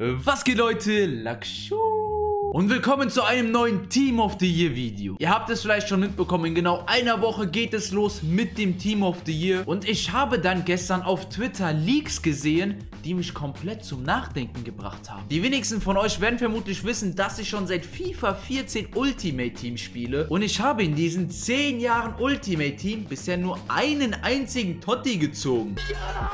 Was geht, Leute? LackSchuh! Und willkommen zu einem neuen Team of the Year Video. Ihr habt es vielleicht schon mitbekommen, in genau einer Woche geht es los mit dem Team of the Year. Und ich habe dann gestern auf Twitter Leaks gesehen, die mich komplett zum Nachdenken gebracht haben. Die wenigsten von euch werden vermutlich wissen, dass ich schon seit FIFA 14 Ultimate Team spiele. Und ich habe in diesen 10 Jahren Ultimate Team bisher nur einen einzigen TOTY gezogen. Ja.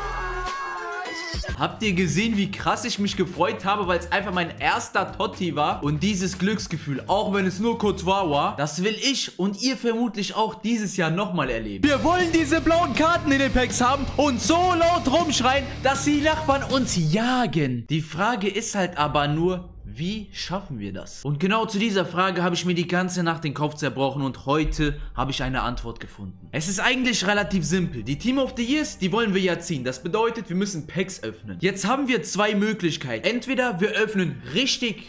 Habt ihr gesehen, wie krass ich mich gefreut habe, weil es einfach mein erster TOTY war? Und dieses Glücksgefühl, auch wenn es nur kurz war, das will ich und ihr vermutlich auch dieses Jahr nochmal erleben. Wir wollen diese blauen Karten in den Packs haben und so laut rumschreien, dass die Nachbarn uns jagen. Die Frage ist halt aber nur, wie schaffen wir das? Und genau zu dieser Frage habe ich mir die ganze Nacht den Kopf zerbrochen und heute habe ich eine Antwort gefunden. Es ist eigentlich relativ simpel. Die Team of the Years, die wollen wir ja ziehen. Das bedeutet, wir müssen Packs öffnen. Jetzt haben wir zwei Möglichkeiten. Entweder wir öffnen richtig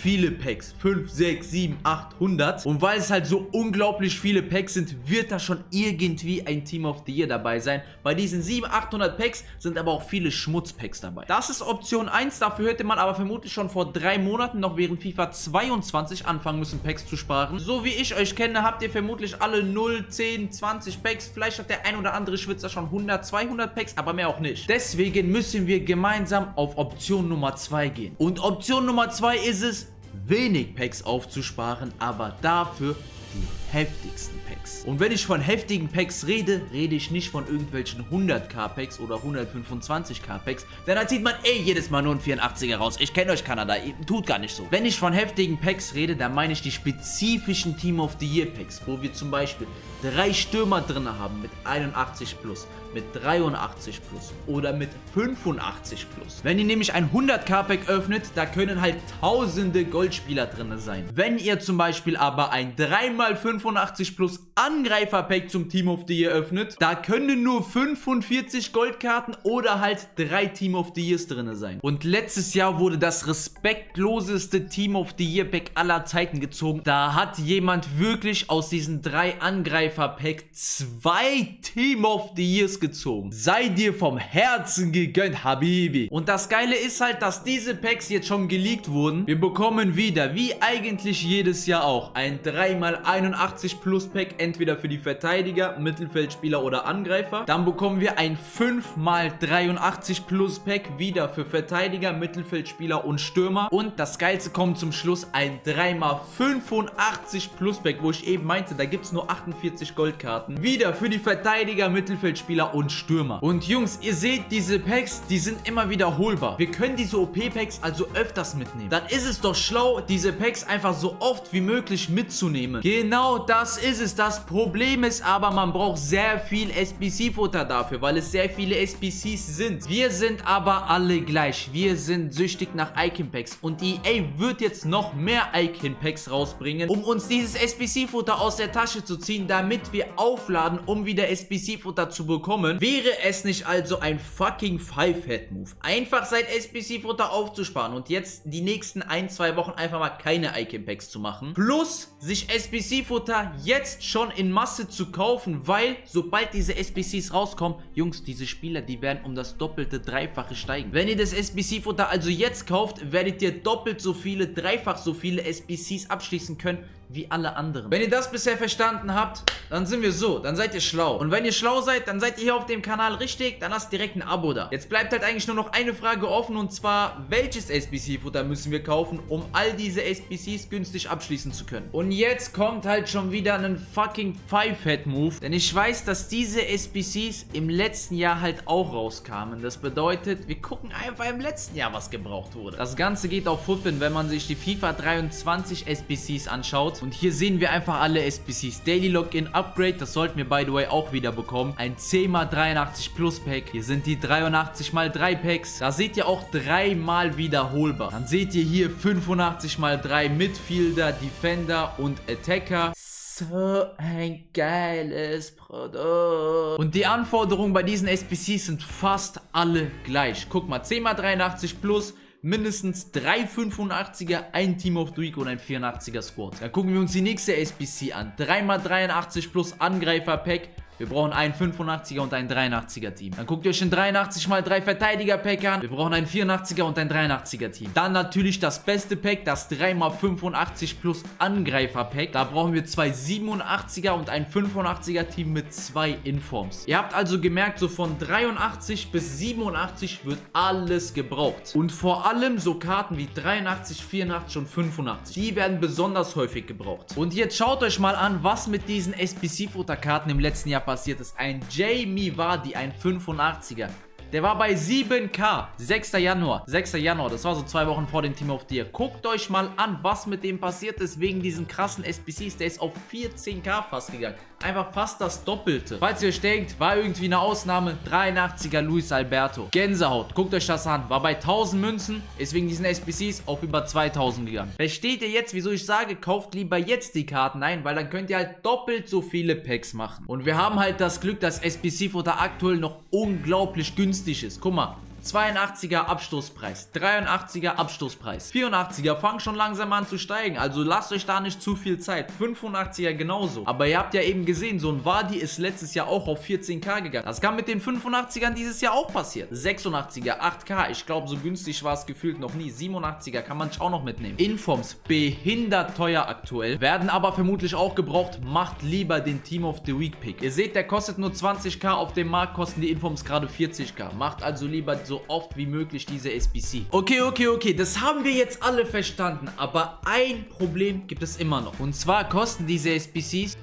viele Packs. 5, 6, 7, 800. Und weil es halt so unglaublich viele Packs sind, wird da schon irgendwie ein Team of the Year dabei sein. Bei diesen 700, 800 Packs sind aber auch viele Schmutzpacks dabei. Das ist Option 1. Dafür hätte man aber vermutlich schon vor 3 Monaten noch während FIFA 22 anfangen müssen, Packs zu sparen. So wie ich euch kenne, habt ihr vermutlich alle 0, 10, 20 Packs. Vielleicht hat der ein oder andere Schwitzer schon 100, 200 Packs, aber mehr auch nicht. Deswegen müssen wir gemeinsam auf Option Nummer 2 gehen. Und Option Nummer 2 ist es, wenig Packs aufzusparen, aber dafür die heftigsten Packs. Und wenn ich von heftigen Packs rede, ich nicht von irgendwelchen 100k Packs oder 125k Packs, denn dann zieht man jedes Mal nur ein 84er raus. Ich kenne euch Kanada, ihr tut gar nicht so. Wenn ich von heftigen Packs rede, dann meine ich die spezifischen Team of the Year Packs, wo wir zum Beispiel 3 Stürmer drin haben mit 81 plus, mit 83 plus oder mit 85 plus. Wenn ihr nämlich ein 100k Pack öffnet, da können halt tausende Goldspieler drin sein. Wenn ihr zum Beispiel aber ein 3x85 plus Angreifer-Pack zum Team of the Year öffnet, da können nur 45 Goldkarten oder halt 3 Team of the Years drin sein. Und letztes Jahr wurde das respektloseste Team of the Year Pack aller Zeiten gezogen. Da hat jemand wirklich aus diesen 3 Angreifer-Pack 2 Team of the Years gezogen. Sei dir vom Herzen gegönnt, Habibi. Und das Geile ist halt, dass diese Packs jetzt schon geleakt wurden. Wir bekommen wieder, wie eigentlich jedes Jahr auch, ein 3x81 Plus Pack, entweder für die Verteidiger, Mittelfeldspieler oder Angreifer. Dann bekommen wir ein 5x83 Plus Pack, wieder für Verteidiger, Mittelfeldspieler und Stürmer. Und das Geilste kommt zum Schluss, ein 3x85 Plus Pack, wo ich eben meinte, da gibt es nur 48 Goldkarten. Wieder für die Verteidiger, Mittelfeldspieler und Stürmer. Und Jungs, ihr seht, diese Packs, die sind immer wiederholbar. Wir können diese OP-Packs also öfters mitnehmen. Dann ist es doch schlau, diese Packs einfach so oft wie möglich mitzunehmen. Genau das ist es. Das Problem ist aber, man braucht sehr viel SBC-Futter dafür, weil es sehr viele SBCs sind. Wir sind aber alle gleich. Wir sind süchtig nach Icon-Packs. Und EA wird jetzt noch mehr Icon-Packs rausbringen, um uns dieses SBC-Futter aus der Tasche zu ziehen, damit wir aufladen, um wieder SBC-Futter zu bekommen. Wäre es nicht also ein fucking Five-Head-Move, einfach sein SBC-Futter aufzusparen und jetzt die nächsten 1-2 Wochen einfach mal keine Icon-Packs zu machen, plus sich SBC-Futter jetzt schon in Masse zu kaufen, weil sobald diese SBCs rauskommen, Jungs, diese Spieler, die werden um das doppelte, dreifache steigen. Wenn ihr das SBC-Futter also jetzt kauft, werdet ihr doppelt so viele, dreifach so viele SBCs abschließen können, wie alle anderen. Wenn ihr das bisher verstanden habt, dann sind wir so, dann seid ihr schlau. Und wenn ihr schlau seid, dann seid ihr hier auf dem Kanal richtig, dann lasst direkt ein Abo da. Jetzt bleibt halt eigentlich nur noch eine Frage offen und zwar, welches SBC-Futter müssen wir kaufen, um all diese SBCs günstig abschließen zu können? Und jetzt kommt halt schon wieder ein fucking Five-Head-Move, denn ich weiß, dass diese SBCs im letzten Jahr halt auch rauskamen. Das bedeutet, wir gucken einfach im letzten Jahr, was gebraucht wurde. Das Ganze geht auf Footbin, wenn man sich die FIFA 23 SBCs anschaut. Und hier sehen wir einfach alle SBCs. Daily Login Upgrade, das sollten wir by the way auch wieder bekommen. Ein 10x83 Plus Pack. Hier sind die 83x3 Packs. Da seht ihr auch 3 mal wiederholbar. Dann seht ihr hier 85x3 Midfielder, Defender und Attacker. So ein geiles Produkt. Und die Anforderungen bei diesen SBCs sind fast alle gleich. Guck mal, 10x83 Plus. Mindestens 3 85er, ein Team of the Week und ein 84er Squad. Dann gucken wir uns die nächste SBC an. 3x83 plus Angreifer-Pack. Wir brauchen einen 85er und ein 83er Team. Dann guckt ihr euch ein 83x3 Verteidiger-Pack an. Wir brauchen ein 84er und ein 83er Team. Dann natürlich das beste Pack, das 3x85 plus Angreifer-Pack. Da brauchen wir zwei 87er und ein 85er Team mit zwei Informs. Ihr habt also gemerkt, so von 83 bis 87 wird alles gebraucht. Und vor allem so Karten wie 83, 84 und 85. Die werden besonders häufig gebraucht. Und jetzt schaut euch mal an, was mit diesen SBC-Futterkarten im letzten Jahr passiert ist. Ein Jamie Vardy, ein 85er. Der war bei 7K, 6. Januar, das war so 2 Wochen vor dem Team of the Year. Guckt euch mal an, was mit dem passiert ist wegen diesen krassen SBCs. Der ist auf 14K fast gegangen. Einfach fast das Doppelte. Falls ihr euch denkt, war irgendwie eine Ausnahme, 83er Luis Alberto. Gänsehaut, guckt euch das an. War bei 1000 Münzen, ist wegen diesen SBCs auf über 2000 gegangen. Versteht ihr jetzt, wieso ich sage, kauft lieber jetzt die Karten ein, weil dann könnt ihr halt doppelt so viele Packs machen. Und wir haben halt das Glück, dass SBC-Futter aktuell noch unglaublich günstig ist. Guck mal, 82er Abstoßpreis, 83er Abstoßpreis, 84er fangen schon langsam an zu steigen, also lasst euch da nicht zu viel Zeit, 85er genauso. Aber ihr habt ja eben gesehen, so ein Vardy ist letztes Jahr auch auf 14K gegangen. Das kann mit den 85ern dieses Jahr auch passieren. 86er, 8K, ich glaube so günstig war es gefühlt noch nie. 87er kann man auch noch mitnehmen. Informs, behindert teuer aktuell, werden aber vermutlich auch gebraucht. Macht lieber den Team of the Week Pick. Ihr seht, der kostet nur 20K, auf dem Markt kosten die Informs gerade 40K. Macht also lieber so oft wie möglich diese SBC. Okay, das haben wir jetzt alle verstanden, aber ein Problem gibt es immer noch. Und zwar kosten diese SBCs.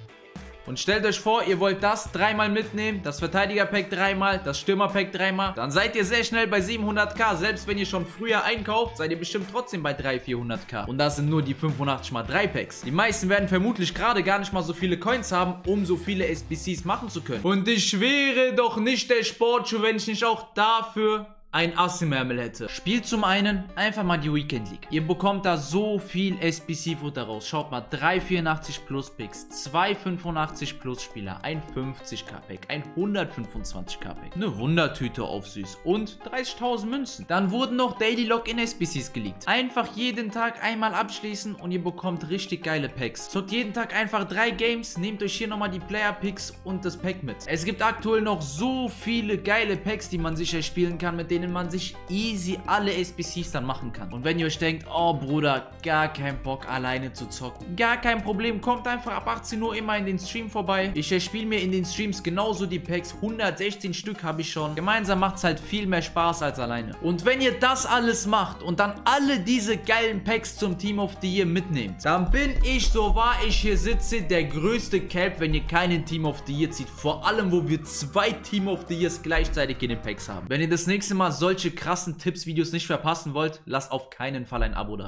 Und stellt euch vor, ihr wollt das 3-mal mitnehmen, das Verteidiger-Pack 3-mal, das Stürmer-Pack 3-mal. Dann seid ihr sehr schnell bei 700k. Selbst wenn ihr schon früher einkauft, seid ihr bestimmt trotzdem bei 300-400k. Und das sind nur die 85x3-Packs. Die meisten werden vermutlich gerade gar nicht mal so viele Coins haben, um so viele SBCs machen zu können. Und ich wäre doch nicht der Sportschuh, wenn ich nicht auch dafür ein Ass im Ärmel hätte. Spielt zum einen einfach mal die Weekend League. Ihr bekommt da so viel SBC-Futter raus. Schaut mal, 3 84 plus Picks, 2 85 plus Spieler, ein 50k-Pack, ein 125k-Pack, eine Wundertüte auf süß und 30.000 Münzen. Dann wurden noch Daily Login-SBCs geleakt. Einfach jeden Tag einmal abschließen und ihr bekommt richtig geile Packs. Zockt jeden Tag einfach 3 Games, nehmt euch hier nochmal die Player-Picks und das Pack mit. Es gibt aktuell noch so viele geile Packs, die man sich erspielen kann, mit denen man sich easy alle SBCs dann machen kann. Und wenn ihr euch denkt, oh Bruder, gar kein Bock alleine zu zocken, gar kein Problem, kommt einfach ab 18 Uhr immer in den Stream vorbei. Ich erspiele mir in den Streams genauso die Packs, 116 Stück habe ich schon. Gemeinsam macht es halt viel mehr Spaß als alleine. Und wenn ihr das alles macht und dann alle diese geilen Packs zum Team of the Year mitnehmt, dann bin ich, so wahr ich hier sitze, der größte Cap, wenn ihr keinen Team of the Year zieht. Vor allem, wo wir 2 Team of the Years gleichzeitig in den Packs haben. Wenn ihr das nächste Mal solche krassen Tipps-Videos nicht verpassen wollt, lasst auf keinen Fall ein Abo da.